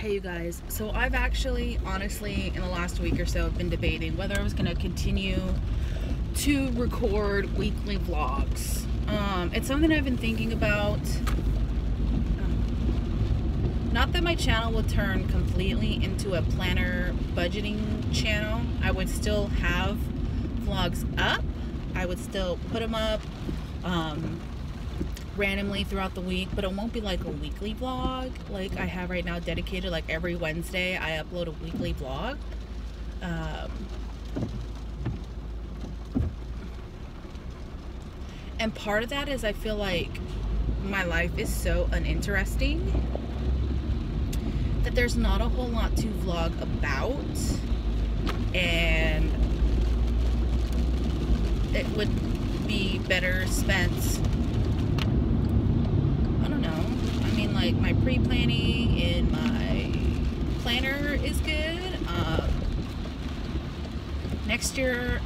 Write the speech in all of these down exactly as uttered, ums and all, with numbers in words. Hey you guys, so I've actually honestly in the last week or so I've been debating whether I was going to continue to record weekly vlogs. Um, it's something I've been thinking about. Not that my channel will turn completely into a planner budgeting channel. I would still have vlogs up. I would still put them up um, randomly throughout the week, but it won't be like a weekly vlog like I have right now dedicated. Like every Wednesday I upload a weekly vlog. Um, and part of that is I feel like my life is so uninteresting that there's not a whole lot to vlog about, and it would be better spent, I don't know, I mean like my pre-planning in my planner is good. Um, next year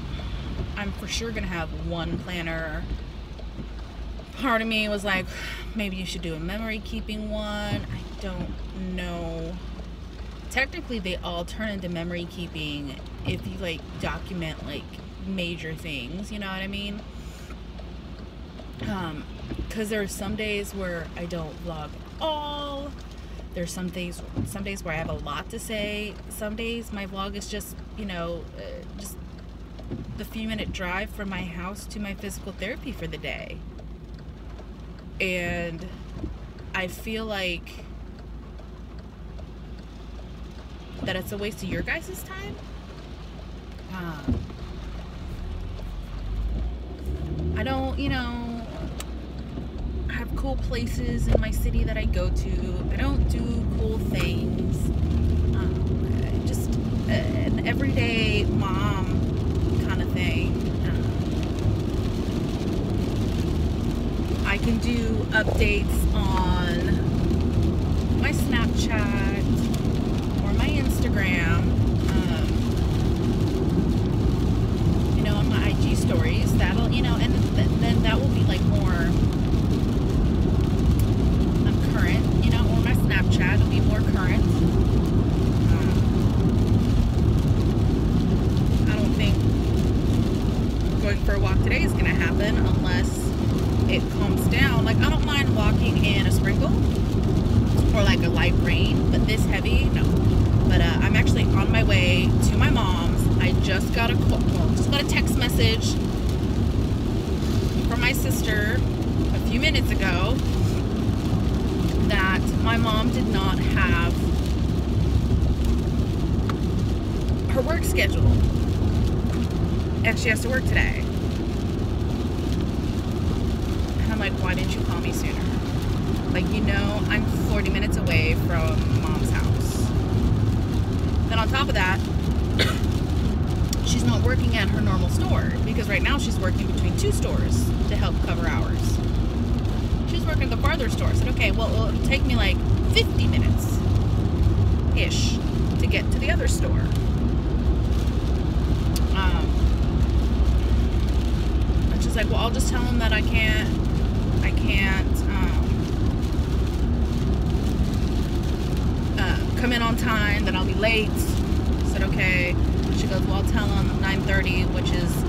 I'm for sure gonna have one planner. Part of me was like, maybe you should do a memory keeping one. I don't know. Technically they all turn into memory keeping if you like document like major things, you know what I mean? Um, because there are some days where I don't vlog at all. There's some days, some days where I have a lot to say. Some days my vlog is just, you know, uh, just the few minute drive from my house to my physical therapy for the day. And I feel like that it's a waste of your guys' time. Um, I don't, you know, have cool places in my city that I go to. I don't do cool things. Um, just an everyday mom kind of thing. Um, I can do updates on my Snapchat or my Instagram. Um, you know, on my I G stories. That'll, you know, and then that will be like more um, current, you know, or my Snapchat will be more current. Um, I don't think going for a walk today is going to happen unless it calms down. Like I don't mind walking in a sprinkle or like a light rain, but this heavy, no. But uh, I'm actually on my way to my mom's. I just got a call, well, just got a text message from my sister a few minutes ago that my mom did not have her work scheduled and she has to work today. And I'm like, why didn't you call me sooner? Like, you know, I'm forty minutes away from mom's house. Then on top of that, she's not working at her normal store because right now she's working between two stores to help cover hours. She's working at the farther store. I said, okay, well, it'll take me like fifty minutes-ish to get to the other store. Um, and she's like, well, I'll just tell them that I can't, I can't um, uh, come in on time, that I'll be late. I said, okay. She goes, well, I'll tell them nine thirty, which is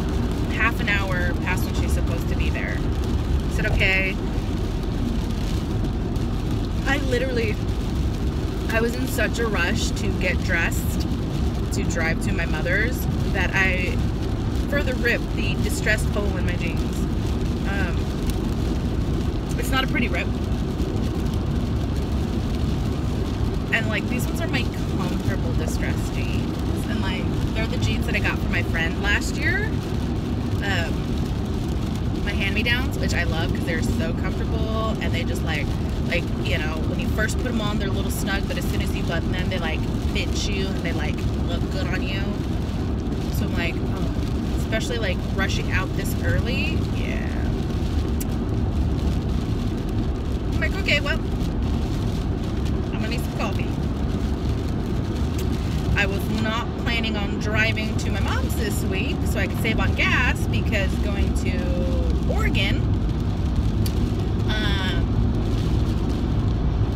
half an hour past when she's supposed to be there. I said, okay. I literally, I was in such a rush to get dressed to drive to my mother's that I further ripped the distressed hole in my jeans. Um, it's not a pretty rip. And like, these ones are my comfortable distressed jeans. And like, they're the jeans that I got from my friend last year, um, my hand-me-downs, which I love because they're so comfortable, and they just like, like, you know, when you first put them on, they're a little snug, but as soon as you button them, they like fit you, and they like look good on you. So I'm like, oh, especially like rushing out this early, yeah. I'm like, okay, well, I'm gonna need some coffee. I was not planning on driving to my mom's this week so I could save on gas because going to Oregon um,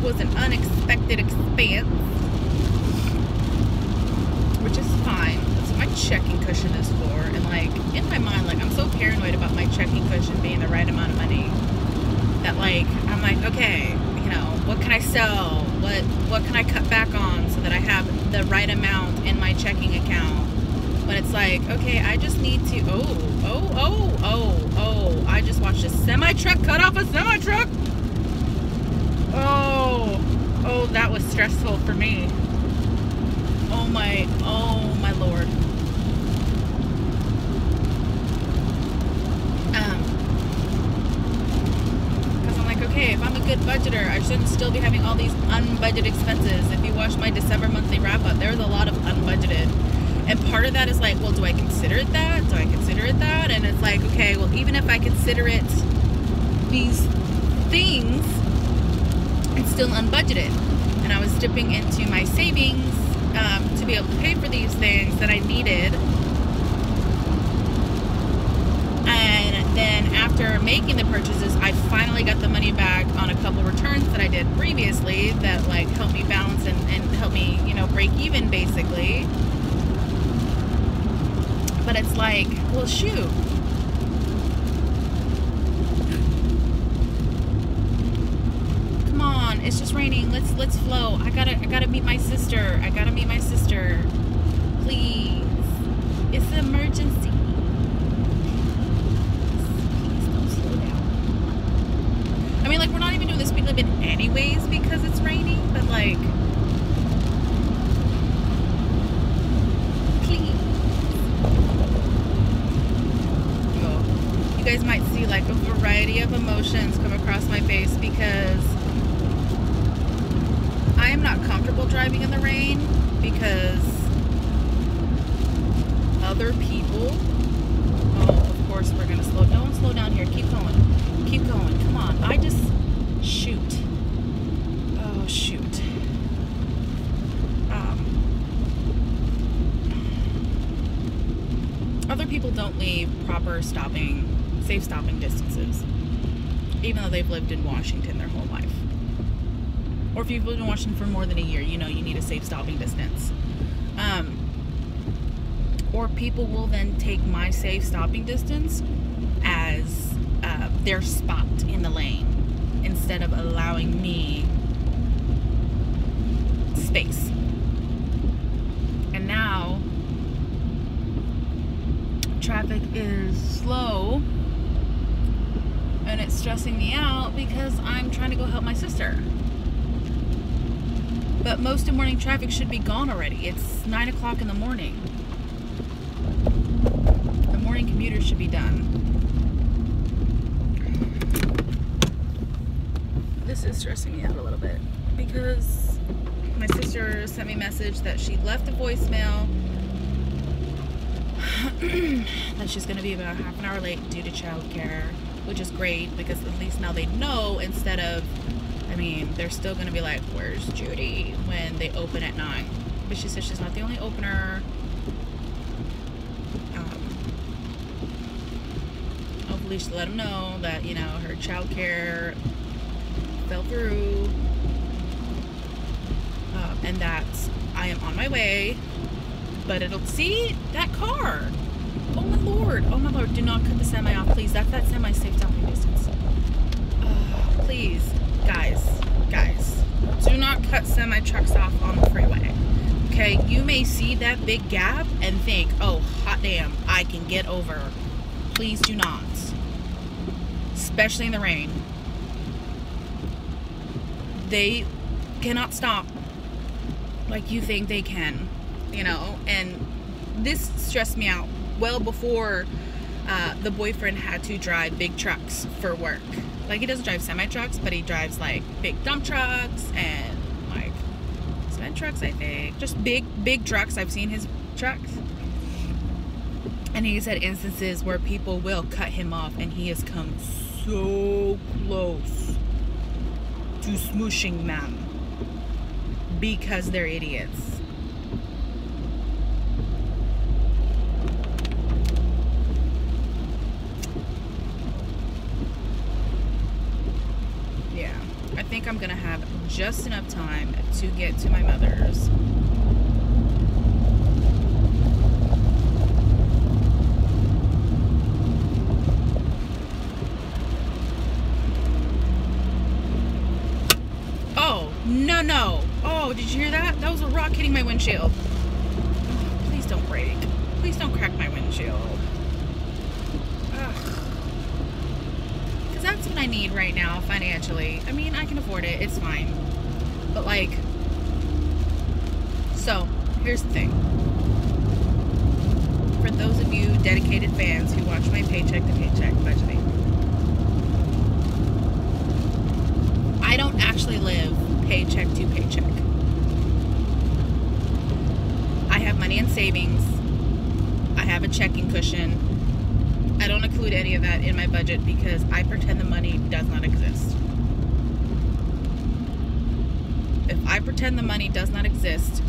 was an unexpected expense. it should be the right amount of money. That, like, I'm like, okay, you know, what can I sell? What what can I cut back on so that I have the right amount in my checking account? But it's like, okay, I just need to, oh, oh, oh, oh, oh, I just watched a semi-truck cut off a semi-truck. Oh, oh, that was stressful for me. Oh my, oh my Lord. If I'm a good budgeter, I shouldn't still be having all these unbudgeted expenses. If you watch my December monthly wrap-up, there's a lot of unbudgeted. And part of that is like, well, do I consider it that? Do I consider it that? And it's like, okay, well, even if I consider it these things, it's still unbudgeted. And I was dipping into my savings um, to be able to pay for these things that I needed. And then after making the purchases, I finally got the money back on a couple returns that I did previously that like helped me balance and, and helped me, you know, break even basically. But it's like, well, shoot. Come on, it's just raining. Let's let's flow. I gotta I gotta meet my sister. I gotta meet my sister. Please. It's an emergency. I mean, like, we're not even doing the speed limit anyways because it's raining, but like, please. Oh. You guys might see like a variety of emotions come across my face because I am not comfortable driving in the rain because other people. Oh, of course we're gonna slow down. Slow down here. Keep going. Keep going, come on. I just shoot. Oh shoot. Um, other people don't leave proper stopping, safe stopping distances, even though they've lived in Washington their whole life. Or if you've lived in Washington for more than a year, you know you need a safe stopping distance. Um, or people will then take my safe stopping distance as Uh, their spot in the lane instead of allowing me space. And now traffic is slow and it's stressing me out because I'm trying to go help my sister. But most of morning traffic should be gone already. It's nine o'clock in the morning. The morning commute should be done. This is stressing me out a little bit because my sister sent me a message that she left a voicemail that she's going to be about half an hour late due to childcare, which is great because at least now they know instead of, I mean, they're still going to be like, where's Judy when they open at nine? But she says she's not the only opener um, hopefully she'll let them know that, you know, her childcare fell through uh, and that I am on my way, but it'll see that car. Oh my Lord. Oh my Lord. Do not cut the semi off, please. That's that semi safe stopping distance. Uh, please, guys, guys, do not cut semi trucks off on the freeway. Okay. You may see that big gap and think, oh, hot damn, I can get over. Please do not, especially in the rain. They cannot stop like you think they can, you know, and this stressed me out well before uh, the boyfriend had to drive big trucks for work. Like, he doesn't drive semi-trucks, but he drives, like, big dump trucks and, like, cement trucks, I think. Just big, big trucks. I've seen his trucks. And he's had instances where people will cut him off, and he has come so close to smooshing them because they're idiots. Yeah, I think I'm gonna have just enough time to get to my mother's. no. Oh, did you hear that? That was a rock hitting my windshield. Oh, please don't break. Please don't crack my windshield. Because that's what I need right now financially. I mean, I can afford it. It's fine. But like, so here's the thing. For those of you dedicated fans who watch my paycheck to paycheck budgeting, I don't actually live paycheck to paycheck. I have money in savings. I have a checking cushion. I don't include any of that in my budget because I pretend the money does not exist. If I pretend the money does not exist,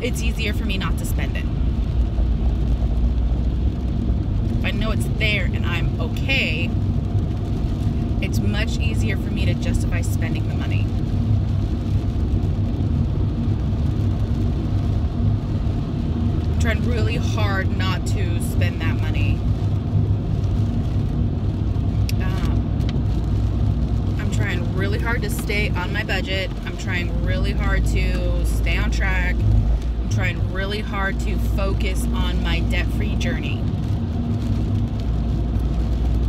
it's easier for me not to spend it. If I know it's there and I'm okay, it's much easier for me to justify spending the money. I'm trying really hard not to spend that money. Um, I'm trying really hard to stay on my budget. I'm trying really hard to stay on track. I'm trying really hard to focus on my debt-free journey.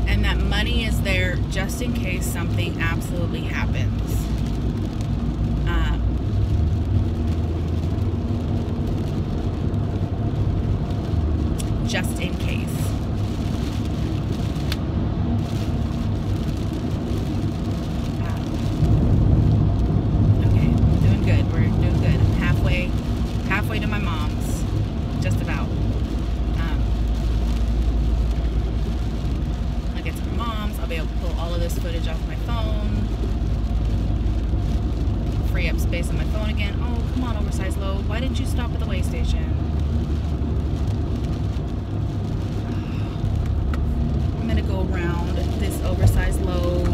And that money is there just in case something absolutely happens. Um, just in case. Um, okay, we're doing good. We're doing good. I'm halfway, halfway to my mom's, just about. I'll be able to pull all of this footage off my phone. Free up space on my phone again. Oh, come on, oversized load. Why didn't you stop at the weigh station? I'm going to go around this oversized load.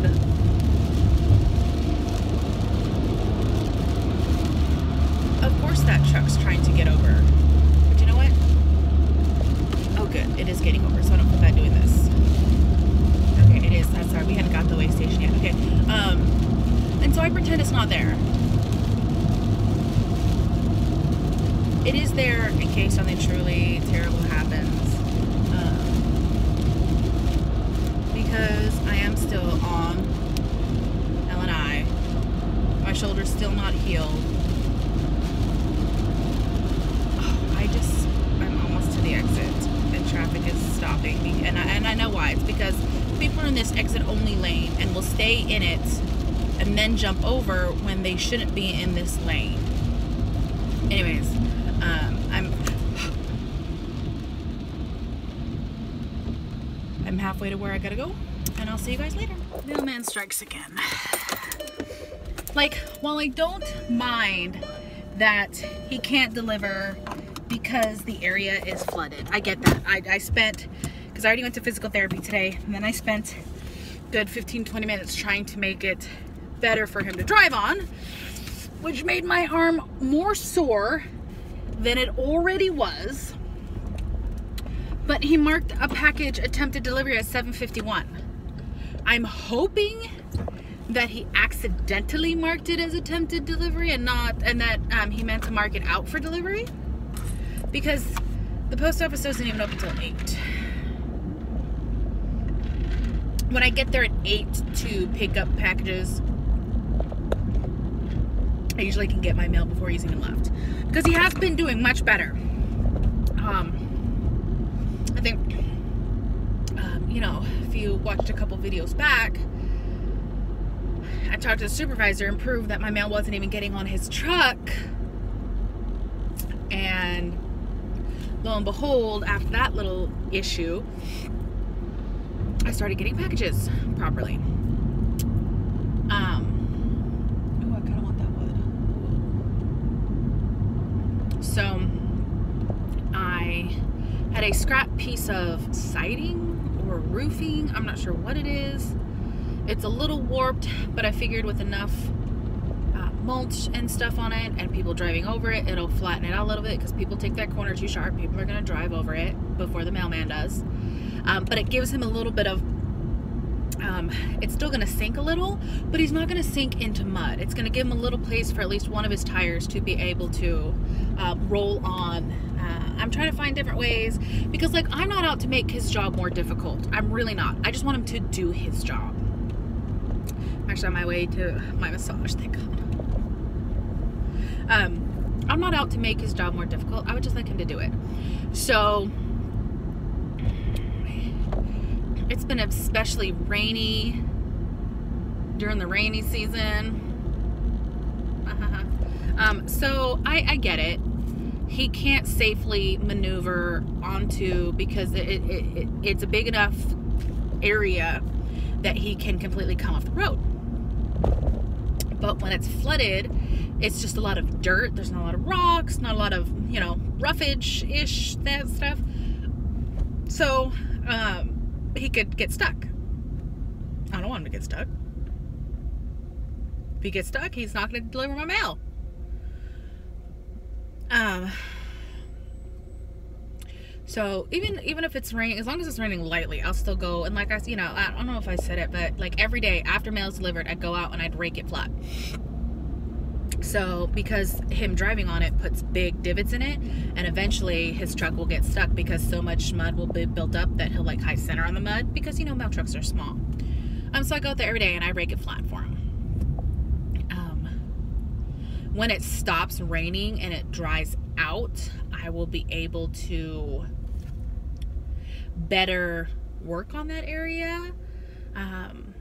Of course that truck's trying to get over. But you know what? Oh, good. It is getting over, so I don't feel bad doing this. I'm sorry, we hadn't got the weigh station yet. Okay, um, and so I pretend it's not there. It is there in case something truly terrible happens, um, because I am still on L and I. My shoulder's still not healed. Oh, I just, I'm almost to the exit, and traffic is stopping me, and I, and I know why. It's because people are in this exit-only lane and will stay in it and then jump over when they shouldn't be in this lane. Anyways, um, I'm I'm halfway to where I gotta go, and I'll see you guys later. Mailman strikes again. Like, while I don't mind that he can't deliver because the area is flooded, I get that. I, I spent. Because I already went to physical therapy today, and then I spent a good fifteen, twenty minutes trying to make it better for him to drive on, which made my arm more sore than it already was. But he marked a package attempted delivery at seven fifty-one. I'm hoping that he accidentally marked it as attempted delivery and not, and that um, he meant to mark it out for delivery, because the post office doesn't even open until eight. When I get there at eight to pick up packages, I usually can get my mail before he's even left. Because he has been doing much better. Um, I think, um, you know, if you watched a couple videos back, I talked to the supervisor and proved that my mail wasn't even getting on his truck. And lo and behold, after that little issue, I started getting packages properly. Um, oh, I kind of want that wood. So, I had a scrap piece of siding or roofing. I'm not sure what it is. It's a little warped, but I figured with enough uh, mulch and stuff on it and people driving over it, it'll flatten it out a little bit, because people take that corner too sharp. People are going to drive over it before the mailman does. Um, but it gives him a little bit of Um, it's still going to sink a little, but he's not going to sink into mud. It's going to give him a little place for at least one of his tires to be able to uh, roll on. Uh, I'm trying to find different ways because, like, I'm not out to make his job more difficult. I'm really not. I just want him to do his job. I'm actually on my way to my massage. Thank God. Um, I'm not out to make his job more difficult. I would just like him to do it. So... it's been especially rainy during the rainy season. Uh-huh. um, so I, I get it. He can't safely maneuver onto because it, it, it, it's a big enough area that he can completely come off the road. But when it's flooded, it's just a lot of dirt. There's not a lot of rocks, not a lot of, you know, roughage-ish, that stuff. So, um, he could get stuck. I don't want him to get stuck. If he gets stuck, he's not going to deliver my mail. Um. So even even if it's raining, as long as it's raining lightly, I'll still go. And like I, you know, I don't know if I said it, but like every day after mail is delivered, I'd go out and I'd rake it flat. So because him driving on it puts big divots in it, and eventually his truck will get stuck because so much mud will be built up that he'll like high center on the mud because, you know, mail trucks are small. Um, so I go out there every day and I rake it flat for him. Um, when it stops raining and it dries out, I will be able to better work on that area. Um,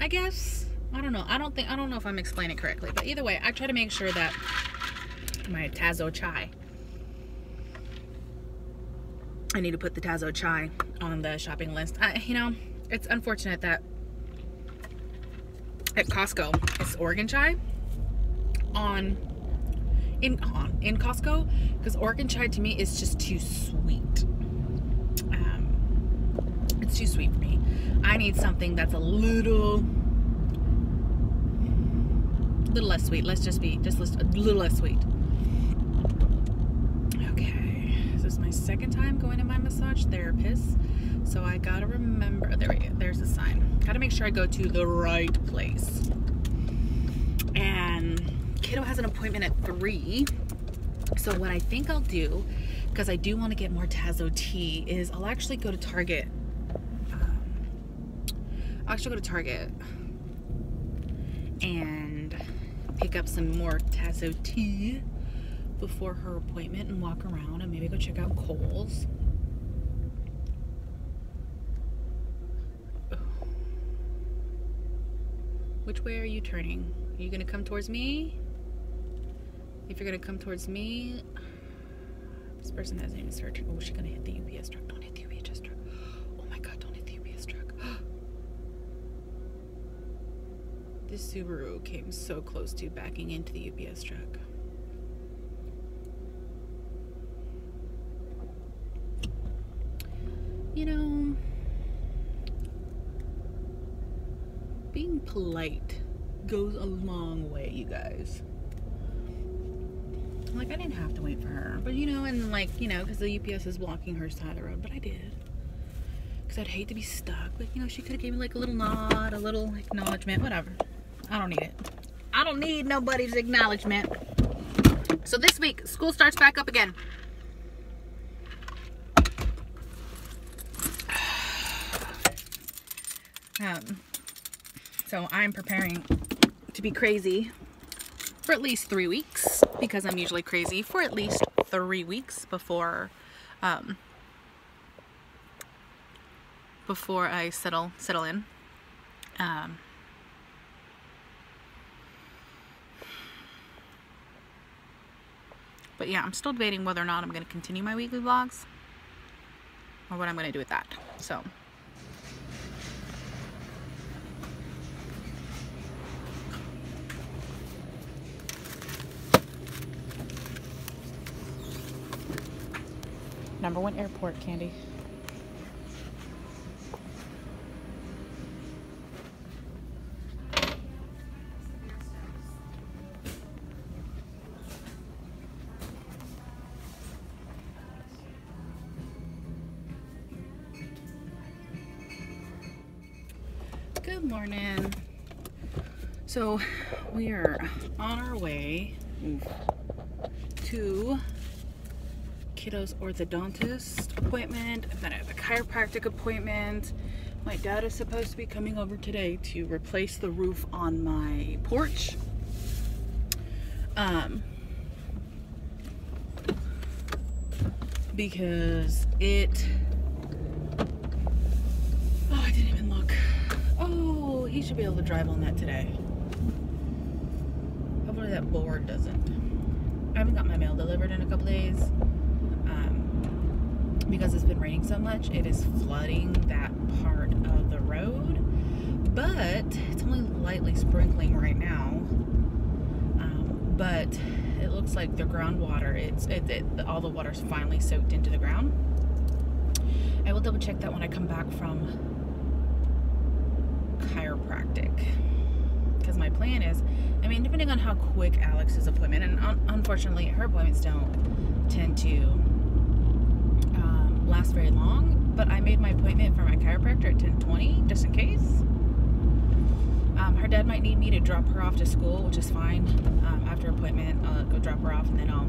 I guess... I don't know. I don't think, I don't know if I'm explaining it correctly, but either way, I try to make sure that my Tazo chai, I need to put the Tazo chai on the shopping list. I, you know, it's unfortunate that at Costco, it's Oregon chai on, in, on, in Costco, because Oregon chai to me is just too sweet. Um, it's too sweet for me. I need something that's a little... little less sweet. Let's just be just a little less sweet. Okay, this is my second time going to my massage therapist, so I gotta remember. There we go. There's a sign. Gotta make sure I go to the right place. And kiddo has an appointment at three. So what I think I'll do, because I do want to get more Tazo tea, is I'll actually go to Target. Um, I'll actually go to Target and pick up some more Tazo tea before her appointment and walk around and maybe go check out Kohl's. Which way are you turning? Are you gonna come towards me? If you're gonna come towards me, this person has name is her. Oh, she's gonna hit the U P S truck. Don't hit the U P S truck. Oh my God, don't hit the U P S truck. This Subaru came so close to backing into the U P S truck. You know, being polite goes a long way, you guys. Like, I didn't have to wait for her, but you know, and like, you know, because the U P S is blocking her side of the road, but I did. Because I'd hate to be stuck, but you know, she could have gave me like a little nod, a little acknowledgement, whatever. I don't need it. I don't need nobody's acknowledgement. So this week, school starts back up again. Um, so I'm preparing to be crazy for at least three weeks because I'm usually crazy for at least three weeks before um, before I settle settle in. Um, But yeah, I'm still debating whether or not I'm going to continue my weekly vlogs or what I'm going to do with that. So, number one airport candy. Good morning. So we are on our way to kiddo's orthodontist appointment. I'm gonna have a chiropractic appointment. My dad is supposed to be coming over today to replace the roof on my porch. Um, because it, oh, I didn't even look. Oh, he should be able to drive on that today. Hopefully that board doesn't. I haven't got my mail delivered in a couple days. Um, because it's been raining so much, it is flooding that part of the road. But it's only lightly sprinkling right now. Um, but it looks like the groundwater, it's, it, it, all the water's finally soaked into the ground. I will double check that when I come back from chiropractic, because my plan is, I mean, depending on how quick Alex's appointment, and un unfortunately her appointments don't tend to um, last very long, but I made my appointment for my chiropractor at ten twenty just in case. Um, her dad might need me to drop her off to school, which is fine. Um, after appointment I'll go drop her off and then I'll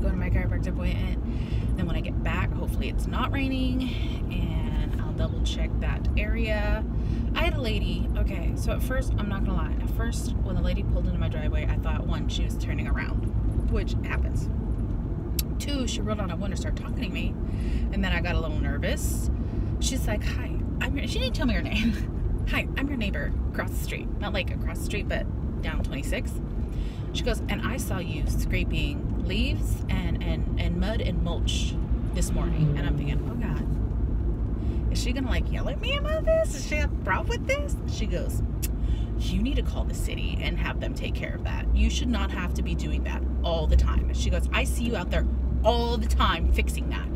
go to my chiropractor appointment, and then when I get back, hopefully it's not raining, and I'll double check that area. I had a lady, okay, so at first, I'm not gonna lie, at first when the lady pulled into my driveway, I thought, one, she was turning around, which happens. Two, she rolled on a window and started talking to me, and then I got a little nervous. She's like, hi, I'm your, she didn't tell me her name. Hi, I'm your neighbor across the street. Not like across the street, but down twenty-six. She goes, and I saw you scraping leaves and, and, and mud and mulch this morning. And I'm thinking, oh God. Is she gonna like yell at me about this? Is she have a problem with this? She goes, you need to call the city and have them take care of that. You should not have to be doing that all the time. And she goes, I see you out there all the time fixing that.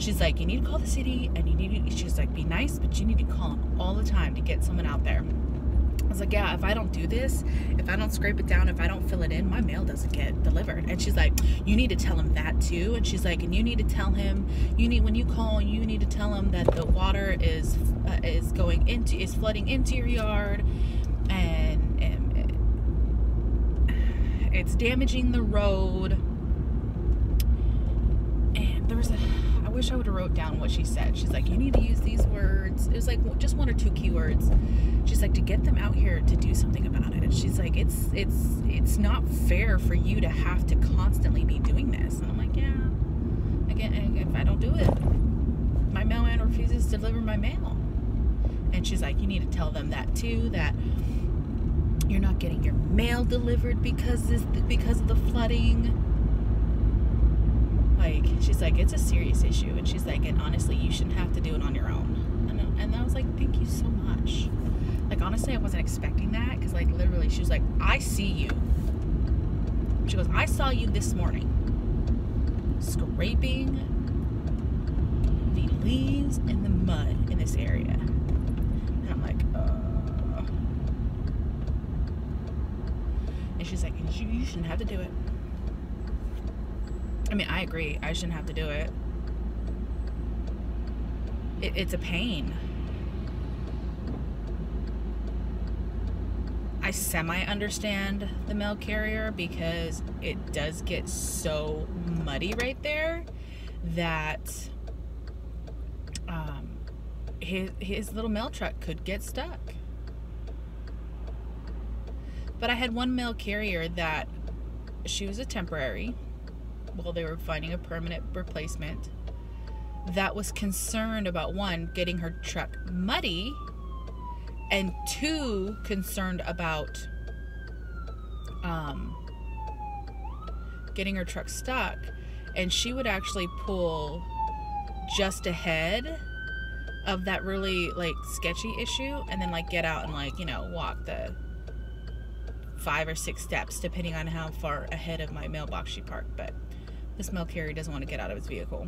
She's like, you need to call the city and you need to, she's like, be nice, but you need to call them all the time to get someone out there. I was like, yeah, if I don't do this, if I don't scrape it down, if I don't fill it in, my mail doesn't get delivered. And she's like, you need to tell him that too. And she's like, and you need to tell him, you need, when you call, you need to tell him that the water is uh, is going into, is flooding into your yard, and, and it's damaging the road. And there was a, I wish I would have wrote down what she said. She's like, you need to use these words. It was like just one or two keywords. She's like, to get them out here to do something about it. And she's like, it's it's it's not fair for you to have to constantly be doing this. And I'm like, yeah. Again, if I don't do it, my mailman refuses to deliver my mail. And she's like, you need to tell them that too, that you're not getting your mail delivered because this because of the flooding. Like, she's like, it's a serious issue. And she's like, and honestly, you shouldn't have to do it on your own. And, and I was like, thank you so much. Like, honestly, I wasn't expecting that, because, like, literally, she was like, I see you. She goes, I saw you this morning scraping the leaves and the mud in this area. And I'm like, uh. And she's like, you, you shouldn't have to do it. I mean, I agree. I shouldn't have to do it. it it's a pain. I semi-understand the mail carrier, because it does get so muddy right there that um, his, his little mail truck could get stuck. But I had one mail carrier that she was a temporary, while they were finding a permanent replacement, that was concerned about, one, getting her truck muddy, and two, concerned about um, getting her truck stuck. And she would actually pull just ahead of that really, like, sketchy issue, and then, like, get out and, like, you know, walk the five or six steps, depending on how far ahead of my mailbox she parked. But this mail carrier doesn't want to get out of his vehicle,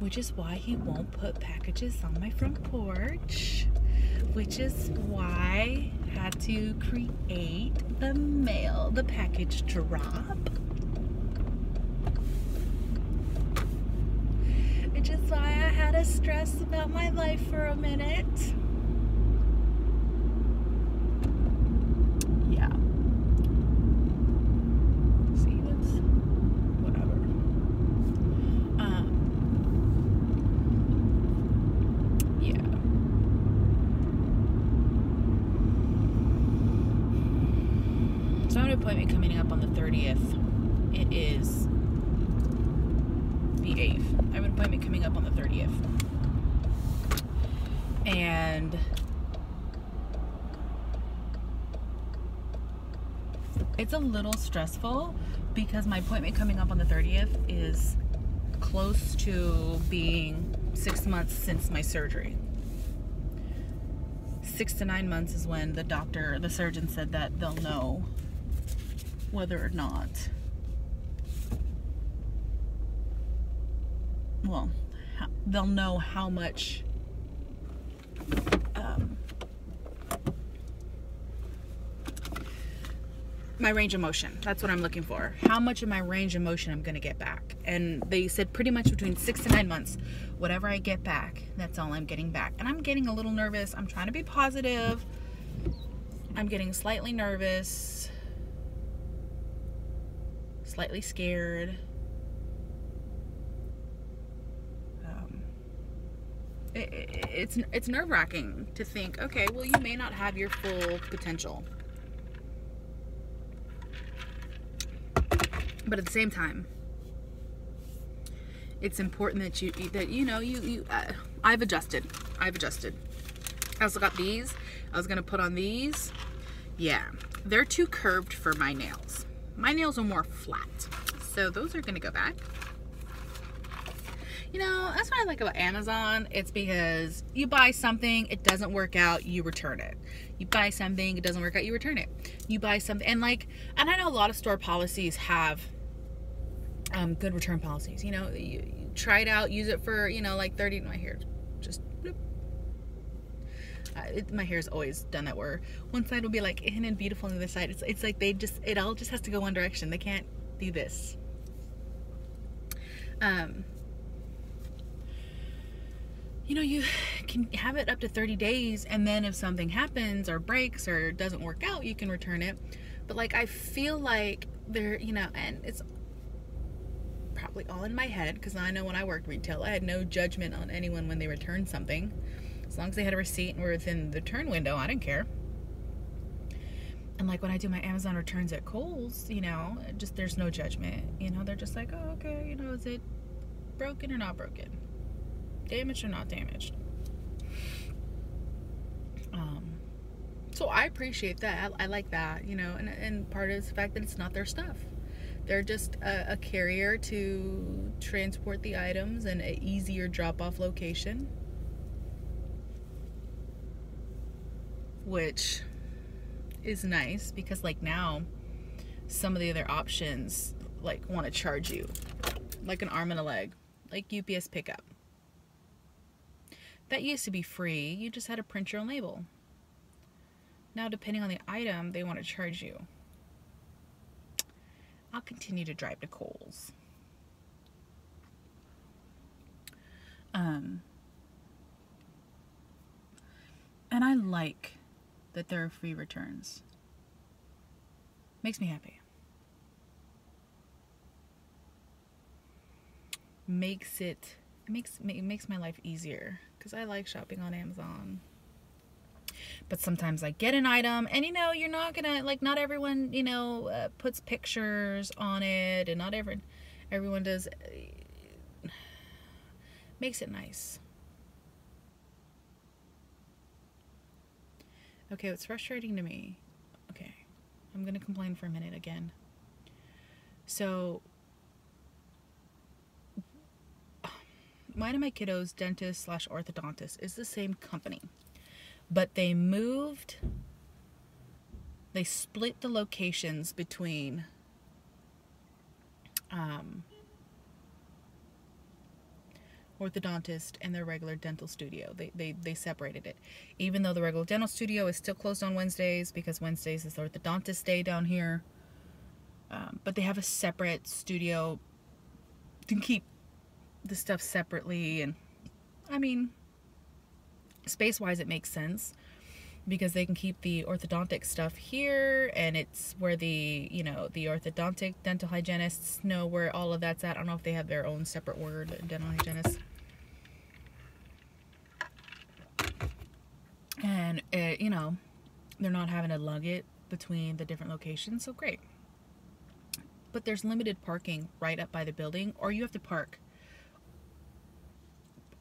which is why he won't put packages on my front porch, which is why I had to create the mail, the package drop, which is why I had to stress about my life for a minute. appointment coming up on the thirtieth. It is the eighth. I have an appointment coming up on the thirtieth. And it's a little stressful because my appointment coming up on the thirtieth is close to being six months since my surgery. Six to nine months is when the doctor, the surgeon said that they'll know whether or not, well, they'll know how much um, my range of motion, that's what I'm looking for. How much of my range of motion I'm gonna get back. And they said pretty much between six to nine months, whatever I get back, that's all I'm getting back. And I'm getting a little nervous. I'm trying to be positive. I'm getting slightly nervous, slightly scared. Um, it, it, it's, it's nerve-wracking to think, okay, well, you may not have your full potential. But at the same time, it's important that you, that you know, you, you uh, I've adjusted. I've adjusted. I also got these. I was going to put on these. Yeah, they're too curved for my nails. My nails are more flat. So those are going to go back. You know, that's what I like about Amazon. It's because you buy something, it doesn't work out, you return it. You buy something, it doesn't work out, you return it. You buy something, and like, and I know a lot of store policies have Um, good return policies. You know, you, you try it out, use it for, you know, like thirty. My hair just, bloop. Uh, it, my hair's always done that. Where one side will be like in and beautiful, and the other side, it's it's like they just, it all just has to go one direction. They can't do this. Um, you know, you can have it up to thirty days, and then if something happens or breaks or doesn't work out, you can return it. But like, I feel like they're, you know, and it's probably all in my head, because I know when I worked retail, I had no judgment on anyone when they returned something. As long as they had a receipt and were within the return window, I didn't care. And like when I do my Amazon returns at Kohl's, you know, just there's no judgment. You know, they're just like, oh, okay, you know, is it broken or not broken? Damaged or not damaged? Um, so I appreciate that. I, I like that, you know, and, and part of it's the fact that it's not their stuff. They're just a, a carrier to transport the items and an easier drop-off location. Which is nice because like now, some of the other options like want to charge you. Like an arm and a leg. Like U P S pickup. That used to be free. You just had to print your own label. Now depending on the item, they want to charge you. I'll continue to drive to Kohl's. Um, and I like that there are free returns. Makes me happy. Makes it, it makes, it makes my life easier because I like shopping on Amazon. But sometimes I get an item and, you know, you're not gonna, like, not everyone, you know, uh, puts pictures on it, and not every, everyone does, uh, makes it nice. Okay, it's frustrating to me. Okay, I'm gonna complain for a minute again. So, mine and my kiddo's dentist slash orthodontist is the same company. But they moved, they split the locations between um, orthodontist and their regular dental studio. They, they, they separated it. Even though the regular dental studio is still closed on Wednesdays because Wednesdays is the orthodontist day down here. Um, but they have a separate studio to keep the stuff separately. And I mean, space-wise, it makes sense because they can keep the orthodontic stuff here, and it's where the, you know, the orthodontic dental hygienists know where all of that's at. I don't know if they have their own separate word, dental hygienists. And, uh, you know, they're not having to lug it between the different locations, so great. But there's limited parking right up by the building, or you have to park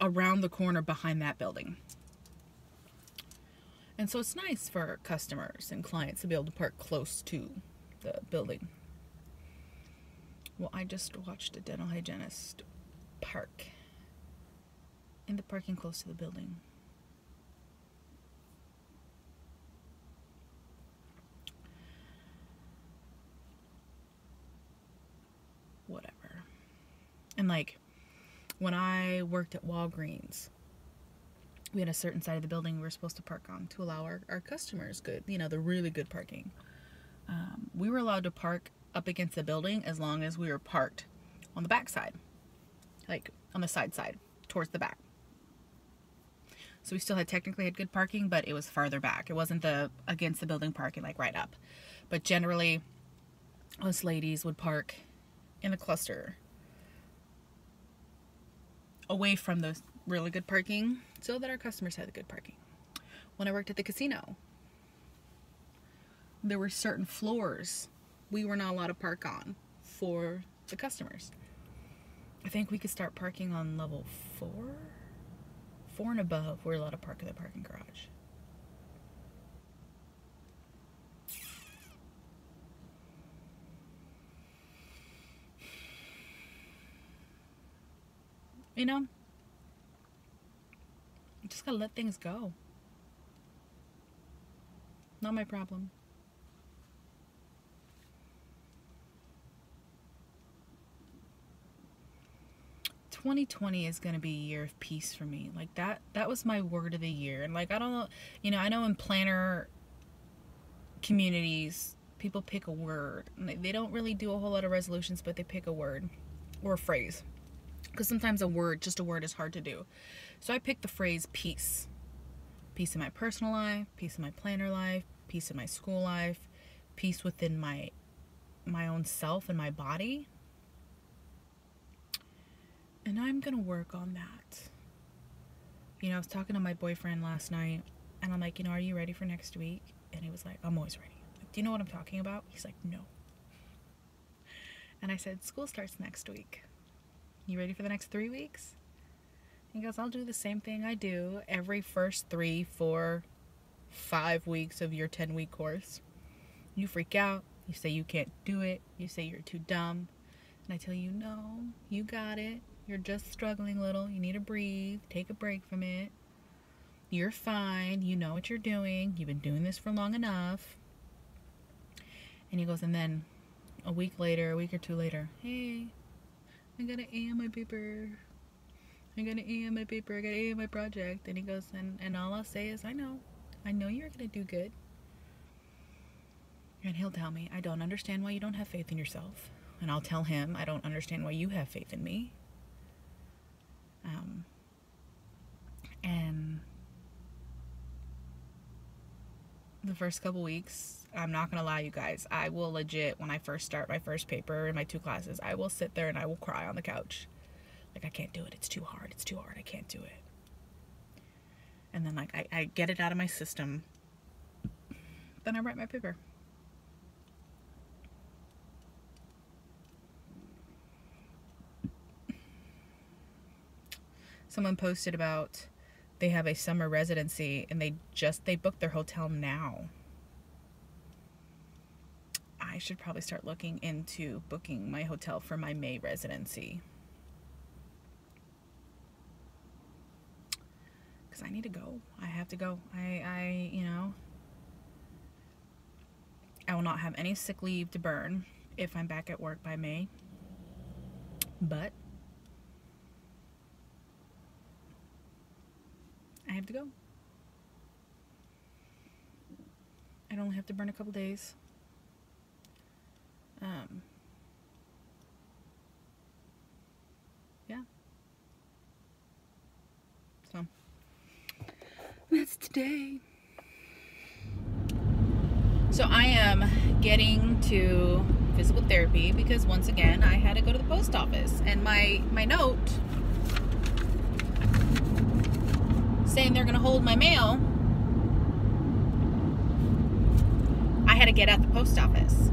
around the corner behind that building. And so it's nice for customers and clients to be able to park close to the building. Well, I just watched a dental hygienist park in the parking close to the building. Whatever. And like, when I worked at Walgreens, we had a certain side of the building we were supposed to park on to allow our, our customers good, you know, the really good parking. Um, we were allowed to park up against the building as long as we were parked on the back side, like on the side side towards the back. So we still had technically had good parking, but it was farther back. It wasn't the against the building parking like right up. But generally, us ladies would park in a cluster away from the really good parking so that our customers had the good parking. When I worked at the casino, there were certain floors we were not allowed to park on for the customers. I think we could start parking on level four? Four and above, we're allowed to park in the parking garage. You know, you just gotta let things go. Not my problem. twenty twenty is gonna be a year of peace for me. Like that, that was my word of the year. And like, I don't know, you know, I know in planner communities, people pick a word. They don't really do a whole lot of resolutions, but they pick a word or a phrase. Because sometimes a word, just a word, is hard to do. So I picked the phrase peace. Peace in my personal life, peace in my planner life, peace in my school life, peace within my my own self and my body. And I'm gonna work on that. You know, I was talking to my boyfriend last night, and I'm like, you know, are you ready for next week? And he was like, I'm always ready. Like, do you know what I'm talking about? He's like, no. And I said, school starts next week. You ready for the next three weeks? He goes, I'll do the same thing I do every first three, four, five weeks of your ten-week course. You freak out. You say you can't do it. You say you're too dumb. And I tell you, no, you got it. You're just struggling a little. You need to breathe. Take a break from it. You're fine. You know what you're doing. You've been doing this for long enough. And he goes, and then a week later, a week or two later, hey, I got an A on my paper. I got an A on my paper. I got an A on my project. And he goes, and, and all I'll say is, I know. I know you're going to do good. And he'll tell me, I don't understand why you don't have faith in yourself. And I'll tell him, I don't understand why you have faith in me. Um, and the first couple weeks, I'm not going to lie, you guys, I will legit, when I first start my first paper in my two classes, I will sit there and I will cry on the couch. Like, I can't do it. It's too hard. It's too hard. I can't do it. And then, like, I, I get it out of my system. Then I write my paper. Someone posted about they have a summer residency and they just, they booked their hotel now. I should probably start looking into booking my hotel for my May residency. Because I need to go. I have to go. I, I, you know, I will not have any sick leave to burn if I'm back at work by May. But I have to go. I'd only have to burn a couple days. Um, yeah. So, that's today. So I am getting to physical therapy because once again, I had to go to the post office and my, my note saying they're going to hold my mail, I how to get at the post office,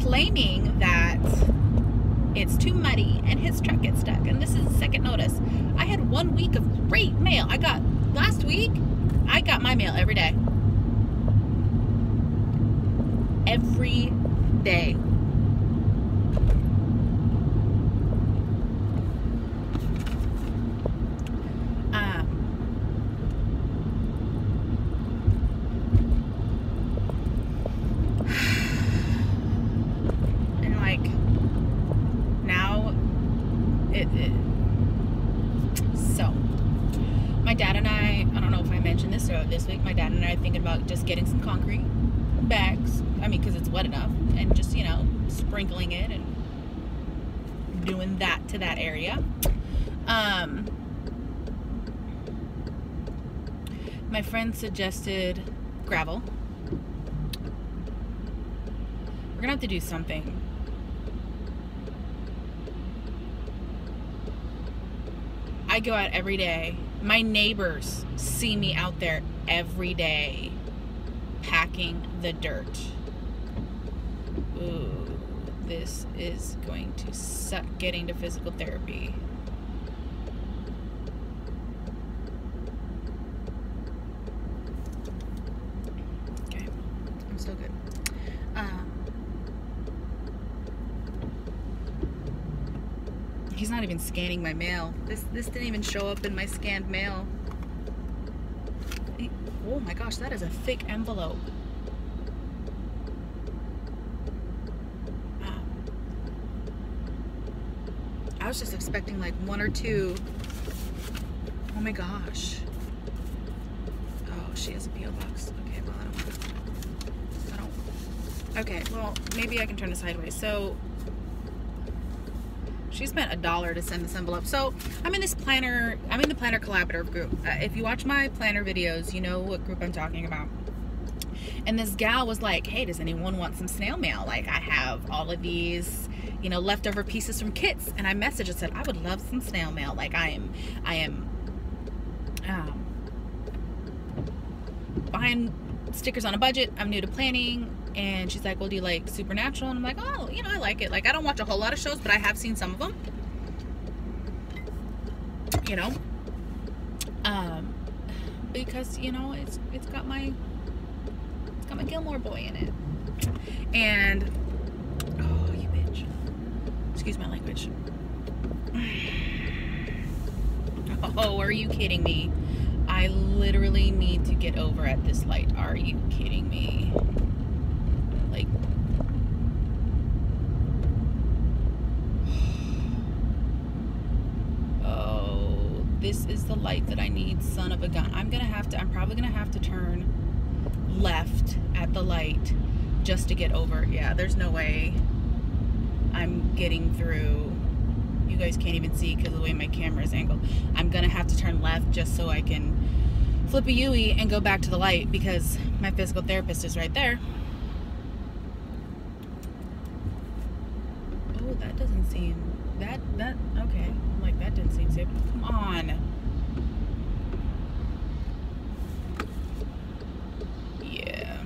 claiming that it's too muddy and his truck gets stuck. And this is the second notice. I had one week of great mail. I got, last week, I got my mail every day. Every day. This week, my dad and I are thinking about just getting some concrete bags. I mean, because it's wet enough, and just, you know, sprinkling it and doing that to that area. Um, my friend suggested gravel. We're gonna have to do something. I go out every day. My neighbors see me out there every day packing the dirt. Ooh, this is going to suck getting to physical therapy. Okay, I'm still good. He's not even scanning my mail. This this didn't even show up in my scanned mail. Oh my gosh, that is a thick envelope. Wow. I was just expecting like one or two. Oh my gosh. Oh, she has a P O box. Okay, well, I don't, I don't. Okay, well, maybe I can turn it sideways. So. She spent a dollar to send this envelope. So I'm in this planner, I'm in the planner collaborative group. Uh, if you watch my planner videos, you know what group I'm talking about. And this gal was like, hey, does anyone want some snail mail? Like, I have all of these, you know, leftover pieces from kits. And I messaged and said, I would love some snail mail. Like I am, I am um, buying stickers on a budget. I'm new to planning. And she's like, well, do you like Supernatural? And I'm like, oh, you know, I like it. Like, I don't watch a whole lot of shows, but I have seen some of them. You know? Um, because, you know, it's it's got my, it's got my Gilmore Boy in it. And, oh, you bitch. Excuse my language. Oh, are you kidding me? I literally need to get over at this light. Are you kidding me? Like, oh, this is the light that I need, son of a gun. I'm gonna have to, I'm probably gonna have to turn left at the light just to get over. Yeah, there's no way I'm getting through. You guys can't even see because of the way my camera is angled. I'm gonna have to turn left just so I can flip a U-ey and go back to the light because my physical therapist is right there. That doesn't seem, that, that, okay. I'm like, that didn't seem safe. Come on. Yeah.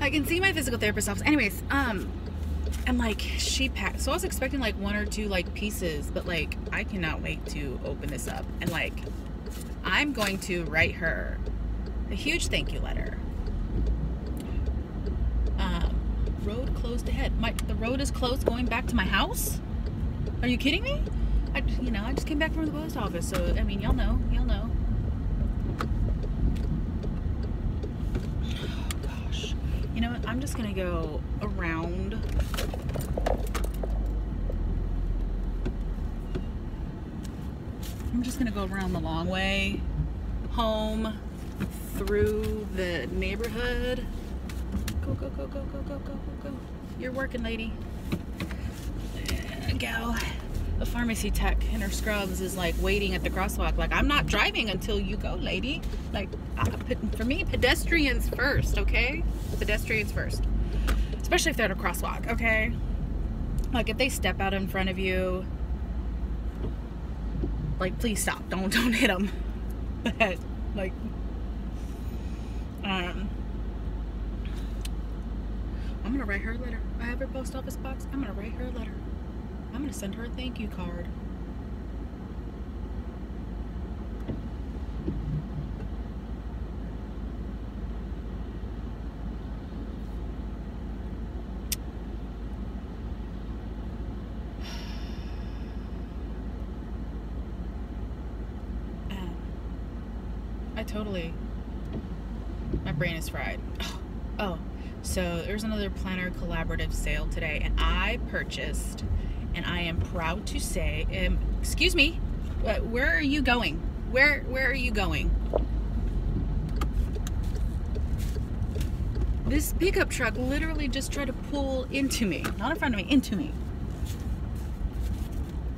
I can see my physical therapist office. Anyways, um, and like she packed, so I was expecting like one or two like pieces, but like I cannot wait to open this up. And like I'm going to write her a huge thank you letter. Um, road closed ahead. My the road is closed going back to my house. Are you kidding me? I you know I just came back from the post office, so I mean y'all know, y'all know. You know what? I'm just gonna go around. I'm just gonna go around the long way, home, through the neighborhood. Go, go, go, go, go, go, go, go, go. You're working, lady. A gal, a pharmacy tech in her scrubs is like waiting at the crosswalk. Like, I'm not driving until you go, lady. Like, I, for me, pedestrians first, okay? Pedestrians first. especially if they're at a crosswalk, okay? Like, if they step out in front of you, like, please stop. Don't, don't hit them. But, like, um, I'm gonna write her a letter. I have her post office box. I'm gonna write her a letter. I'm gonna send her a thank you card. I totally, my brain is fried. Oh, oh, so there's another planner collaborative sale today, and I purchased, and I am proud to say, um, excuse me, where are you going? Where, where are you going? This pickup truck literally just tried to pull into me, not in front of me, into me.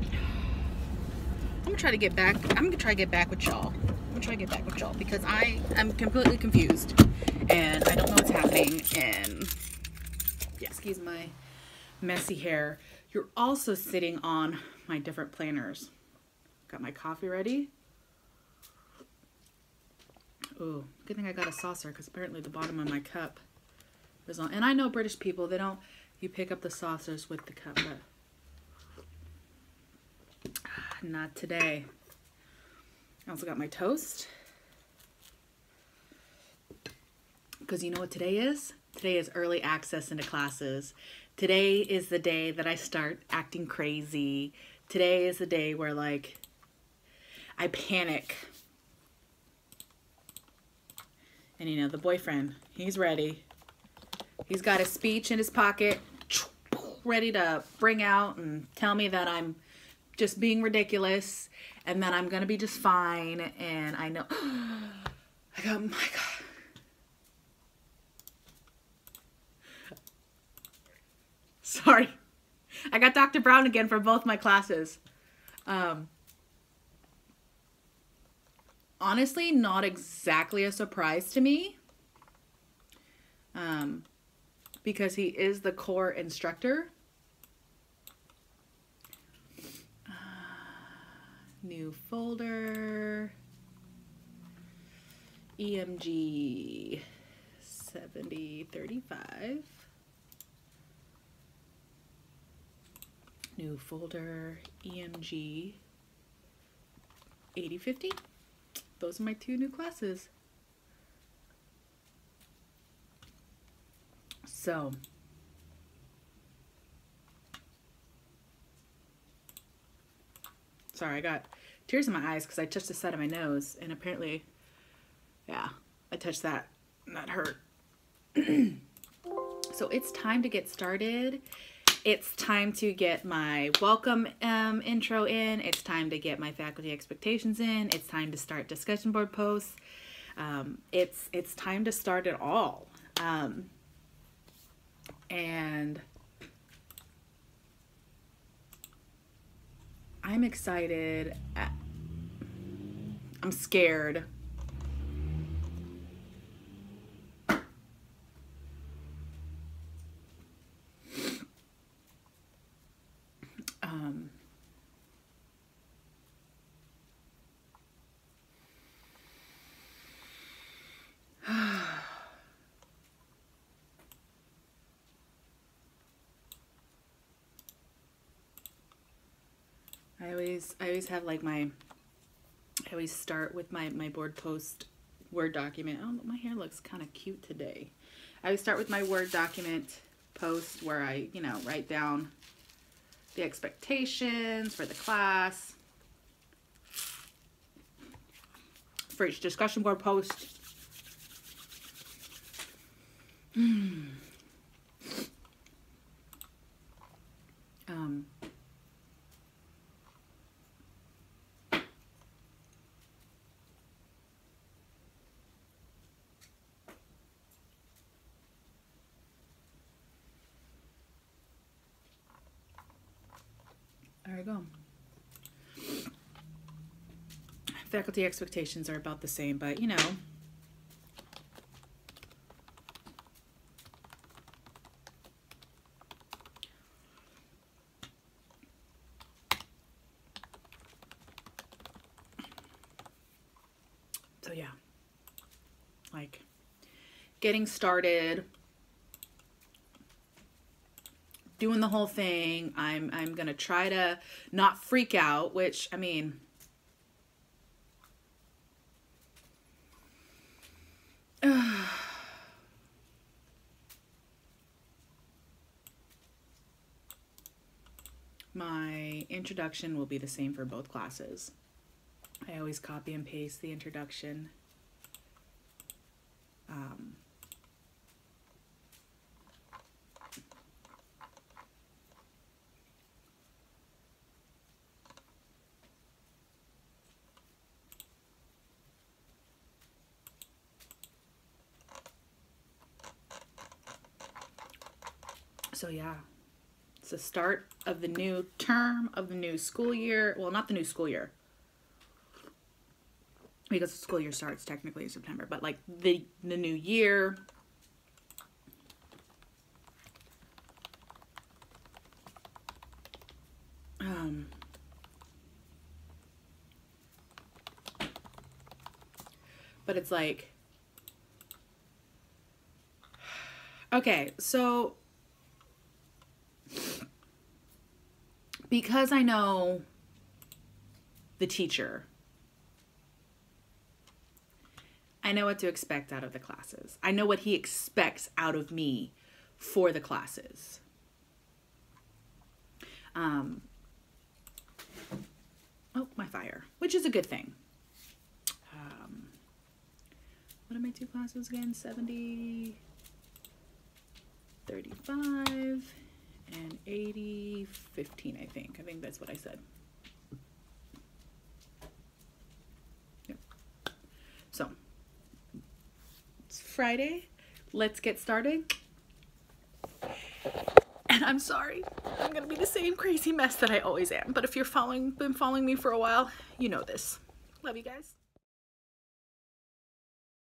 I'm gonna try to get back, I'm gonna try to get back with y'all. I'm gonna try to get back with y'all because I am completely confused and I don't know what's happening, and yeah, excuse my messy hair. You're also sitting on my different planners. Got my coffee ready. Ooh, good thing I got a saucer because apparently the bottom of my cup was on, and I know British people, they don't, you pick up the saucers with the cup, but not today. I also got my toast, because you know what today is? Today is early access into classes. Today is the day that I start acting crazy. Today is the day where, like, I panic. And you know, the boyfriend, he's ready. He's got his speech in his pocket, ready to bring out and tell me that I'm just being ridiculous, and then I'm gonna be just fine, and I know, I got, my God. Sorry, I got Doctor Brown again for both my classes. Um, honestly, not exactly a surprise to me, um, because he is the core instructor. New folder, E M G seventy thirty-five, new folder, E M G eighty fifty. Those are my two new classes. So, sorry, I got tears in my eyes because I touched the side of my nose, and apparently, yeah, I touched that, and that hurt. So it's time to get started. It's time to get my welcome um, intro in. It's time to get my faculty expectations in. It's time to start discussion board posts. Um, it's, it's time to start it all. Um, and I'm excited, I'm scared. Um, I always, I always have like my, I always start with my, my board post Word document. Oh, my hair looks kind of cute today. I always start with my Word document post where I, you know, write down the expectations for the class, for each discussion board post. Mm. Um. There we go. Faculty expectations are about the same, but you know, like getting started, doing the whole thing. I'm, I'm going to try to not freak out, which, I mean, uh, my introduction will be the same for both classes. I always copy and paste the introduction. Um, so yeah, it's the start of the new term, of the new school year. Well, not the new school year, because the school year starts technically in September, but like the, the new year. Um, but it's like, okay, so because I know the teacher, I know what to expect out of the classes. I know what he expects out of me for the classes. Um, oh, my fire, which is a good thing. Um, what are my two classes again? seventy, thirty-five, and eighty, fifteen, I think. I think that's what I said. Yep. So. Friday, let's get started. And I'm sorry, I'm gonna be the same crazy mess that I always am, but if you're following been following me for a while, you know this. Love you guys.